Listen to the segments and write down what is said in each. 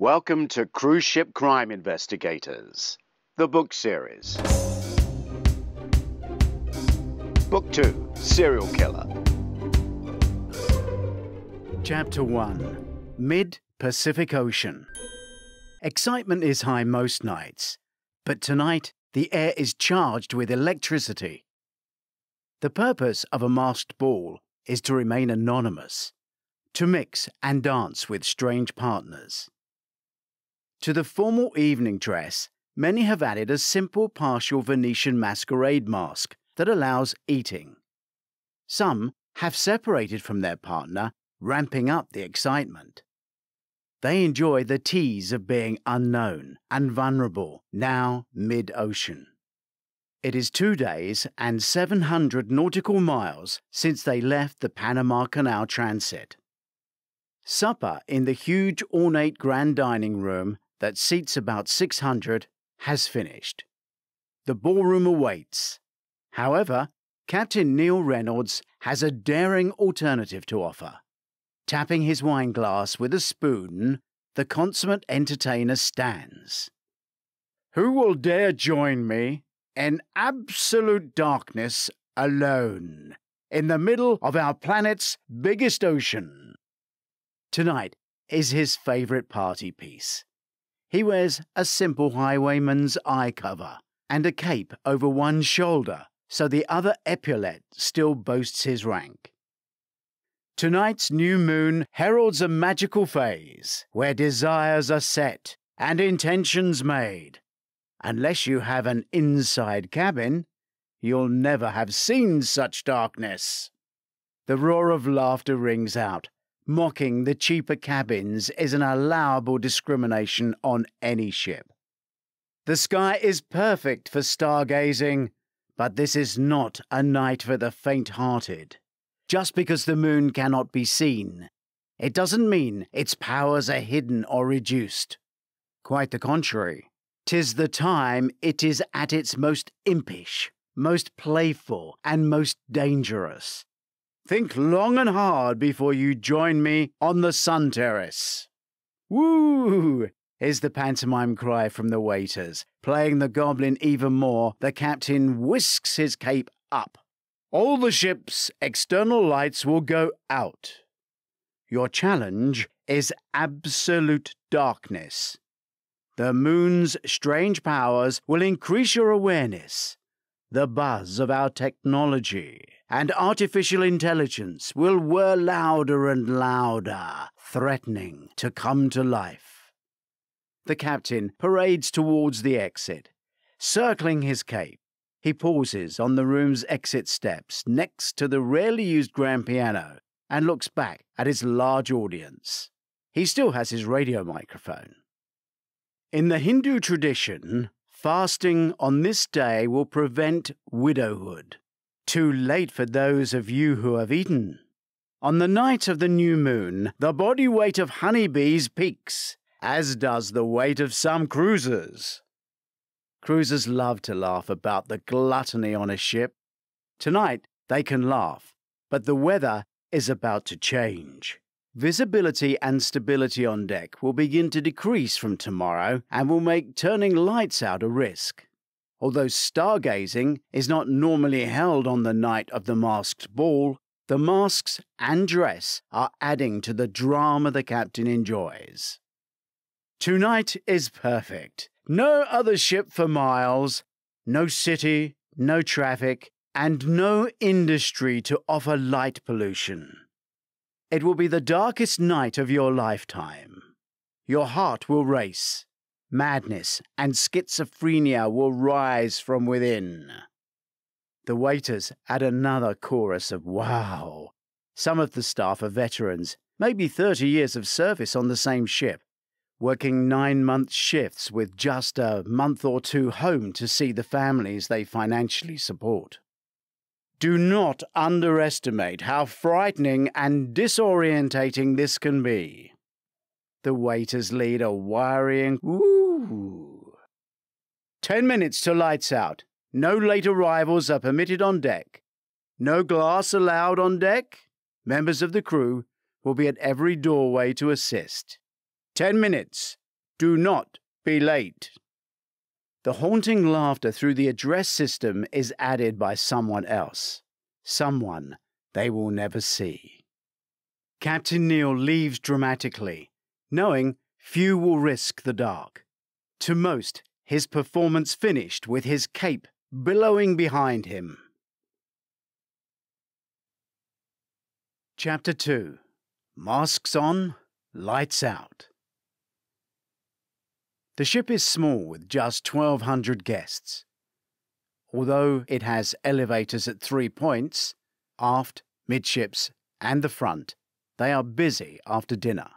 Welcome to Cruise Ship Crime Investigators, the book series. Book 2, Serial Killer. Chapter 1, Mid-Pacific Ocean. Excitement is high most nights, but tonight the air is charged with electricity. The purpose of a masked ball is to remain anonymous, to mix and dance with strange partners. To the formal evening dress, many have added a simple partial Venetian masquerade mask that allows eating. Some have separated from their partner, ramping up the excitement. They enjoy the tease of being unknown and vulnerable, now mid-ocean. It is 2 days and 700 nautical miles since they left the Panama Canal transit. Supper in the huge ornate grand dining room that seats about 600 has finished. The ballroom awaits. However, Captain Neil Reynolds has a daring alternative to offer. Tapping his wine glass with a spoon, the consummate entertainer stands. Who will dare join me in absolute darkness alone in the middle of our planet's biggest ocean? Tonight is his favourite party piece. He wears a simple highwayman's eye cover and a cape over one shoulder, so the other epaulet still boasts his rank. Tonight's new moon heralds a magical phase where desires are set and intentions made. Unless you have an inside cabin, you'll never have seen such darkness. The roar of laughter rings out. Mocking the cheaper cabins is an allowable discrimination on any ship. The sky is perfect for stargazing, but this is not a night for the faint-hearted. Just because the moon cannot be seen, it doesn't mean its powers are hidden or reduced. Quite the contrary. 'Tis the time it is at its most impish, most playful, and most dangerous. Think long and hard before you join me on the sun terrace. Woo! Is the pantomime cry from the waiters. Playing the goblin even more, the captain whisks his cape up. All the ship's external lights will go out. Your challenge is absolute darkness. The moon's strange powers will increase your awareness. The buzz of our technology and artificial intelligence will whir louder and louder, threatening to come to life. The captain parades towards the exit. Circling his cape, he pauses on the room's exit steps next to the rarely used grand piano and looks back at his large audience. He still has his radio microphone. In the Hindu tradition, fasting on this day will prevent widowhood. Too late for those of you who have eaten. On the night of the new moon, the body weight of honeybees peaks, as does the weight of some cruisers. Cruisers love to laugh about the gluttony on a ship. Tonight, they can laugh, but the weather is about to change. Visibility and stability on deck will begin to decrease from tomorrow and will make turning lights out a risk. Although stargazing is not normally held on the night of the masked ball, the masks and dress are adding to the drama the captain enjoys. Tonight is perfect. No other ship for miles, no city, no traffic, and no industry to offer light pollution. It will be the darkest night of your lifetime. Your heart will race. Madness and schizophrenia will rise from within. The waiters add another chorus of wow. Some of the staff are veterans, maybe 30 years of service on the same ship, working 9-month shifts with just a month or two home to see the families they financially support. Do not underestimate how frightening and disorientating this can be. The waiters lead a worrying woo. 10 minutes to lights out. No late arrivals are permitted on deck. No glass allowed on deck. Members of the crew will be at every doorway to assist. 10 minutes. Do not be late. The haunting laughter through the address system is added by someone else, someone they will never see. Captain Neil leaves dramatically, knowing few will risk the dark. To most, his performance finished with his cape billowing behind him. Chapter 2. Masks on, lights out. The ship is small with just 1,200 guests. Although it has elevators at 3 points, aft, midships and the front, they are busy after dinner.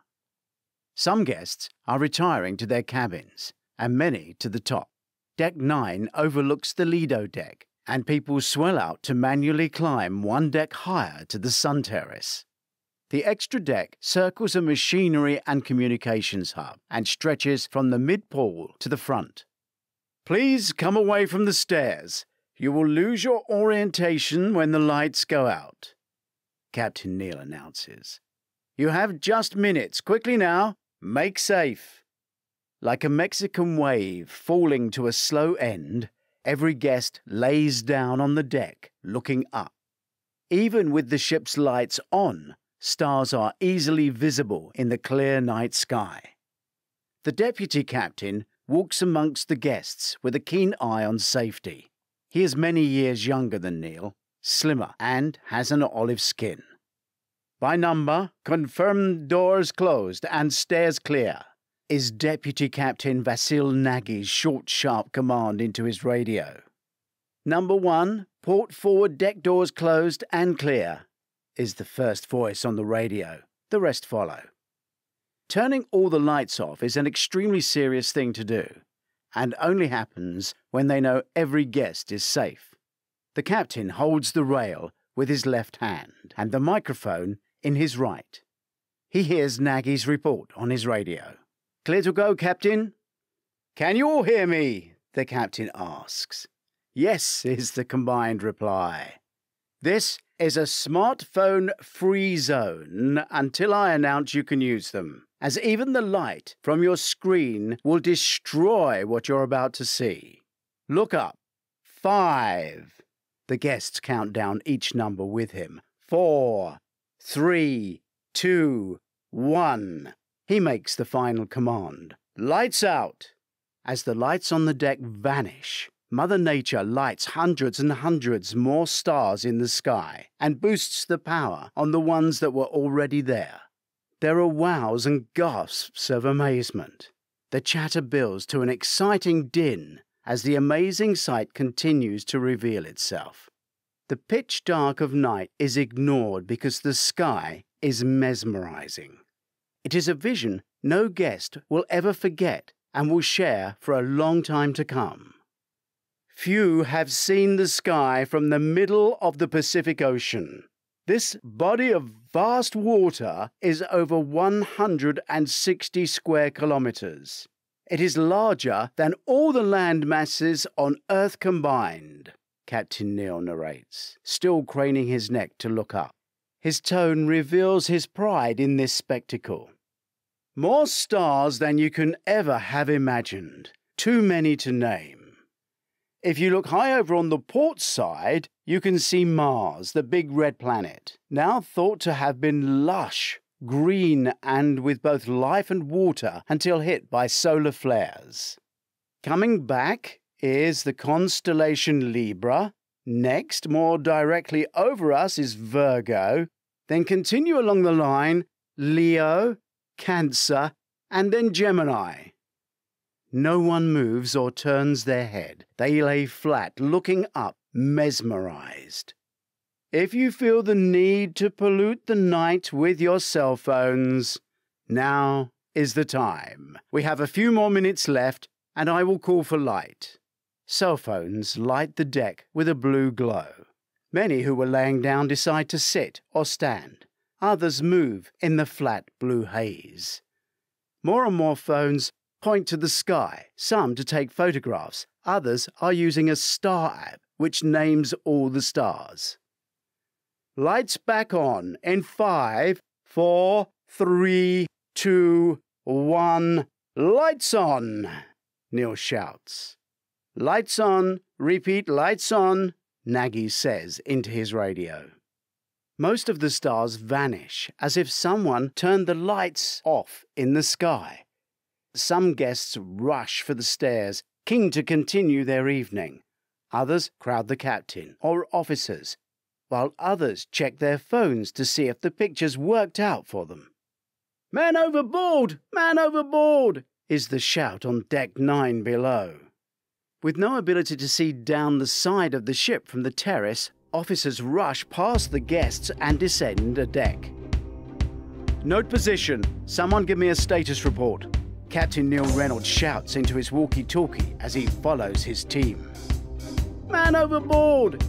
Some guests are retiring to their cabins and many to the top. Deck 9 overlooks the Lido deck and people swell out to manually climb one deck higher to the sun terrace. The extra deck circles a machinery and communications hub and stretches from the mid-pole to the front. Please come away from the stairs. You will lose your orientation when the lights go out, Captain Neil announces. You have just minutes. Quickly now. Make safe. Like a Mexican wave falling to a slow end, every guest lays down on the deck, looking up. Even with the ship's lights on, stars are easily visible in the clear night sky. The deputy captain walks amongst the guests with a keen eye on safety. He is many years younger than Neil, slimmer, and has an olive skin. By number, confirm doors closed and stairs clear, is Deputy Captain Vasil Nagy's short, sharp command into his radio. Number 1, port forward deck doors closed and clear, is the first voice on the radio. The rest follow. Turning all the lights off is an extremely serious thing to do, and only happens when they know every guest is safe. The captain holds the rail with his left hand and the microphone in his right. He hears Nagy's report on his radio. Clear to go, Captain? Can you all hear me? The captain asks. Yes, is the combined reply. This is a smartphone-free zone until I announce you can use them, as even the light from your screen will destroy what you're about to see. Look up. 5. The guests count down each number with him. 4, 3, 2, 1. He makes the final command. Lights out. As the lights on the deck vanish, Mother Nature lights hundreds and hundreds more stars in the sky and boosts the power on the ones that were already there. There are wows and gasps of amazement. The chatter builds to an exciting din as the amazing sight continues to reveal itself. The pitch dark of night is ignored because the sky is mesmerizing. It is a vision no guest will ever forget and will share for a long time to come. Few have seen the sky from the middle of the Pacific Ocean. This body of vast water is over 160 square kilometers. It is larger than all the land masses on Earth combined, Captain Neil narrates, still craning his neck to look up. His tone reveals his pride in this spectacle. More stars than you can ever have imagined, too many to name. If you look high over on the port side, you can see Mars, the big red planet, now thought to have been lush, green, and with both life and water until hit by solar flares. Coming back is the constellation Libra. Next, more directly over us, is Virgo. Then continue along the line, Leo, Cancer, and then Gemini. No one moves or turns their head. They lay flat, looking up, mesmerized. If you feel the need to pollute the night with your cell phones, now is the time. We have a few more minutes left, and I will call for light. Cell phones light the deck with a blue glow. Many who were laying down decide to sit or stand. Others move in the flat blue haze. More and more phones point to the sky, some to take photographs. Others are using a star app, which names all the stars. Lights back on in 5, 4, 3, 2, 1. "Lights on!" Neil shouts. "Lights on, repeat, lights on," Nagy says into his radio. Most of the stars vanish, as if someone turned the lights off in the sky. Some guests rush for the stairs, keen to continue their evening. Others crowd the captain or officers, while others check their phones to see if the pictures worked out for them. "Man overboard! Man overboard!" is the shout on deck 9 below. With no ability to see down the side of the ship from the terrace, officers rush past the guests and descend a deck. "Note position. Someone give me a status report." Captain Neil Reynolds shouts into his walkie-talkie as he follows his team. "Man overboard!